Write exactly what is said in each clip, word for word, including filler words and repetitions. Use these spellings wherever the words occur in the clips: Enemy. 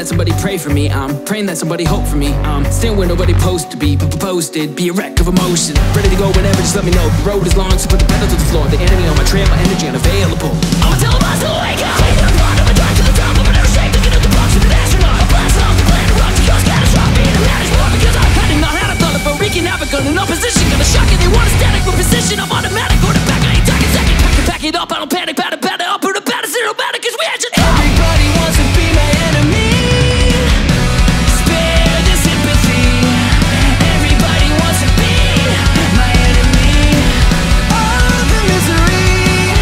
that somebody pray for me. I'm praying that somebody hope for me. I'm staying where nobody posed to be, but posted. Be a wreck of emotion, ready to go whenever, just let me know. The road is long, so put the pedal to the floor. The enemy on my trail, my energy unavailable. I'ma tell them I still wake up. In opposition, gonna shock it, they want a static with precision. I'm automatic, go to back, I ain't talking second. Pack it, pack it up, I don't panic, patter, patter, I'll put a patter, zero matter, cause we had your time. Everybody wants to be my enemy. Spare the sympathy. Everybody wants to be my enemy. All the misery.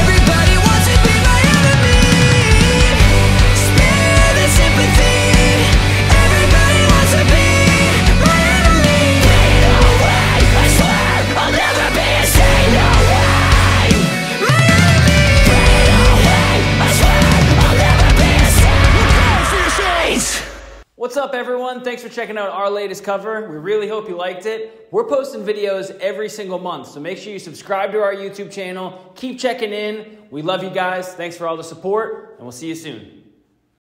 Everybody wants to be my enemy. Spare the sympathy. Everybody wants to be my enemy. What's up, everyone? Thanks for checking out our latest cover. We really hope you liked it. We're posting videos every single month, so make sure you subscribe to our YouTube channel. Keep checking in. We love you guys. Thanks for all the support, and we'll see you soon.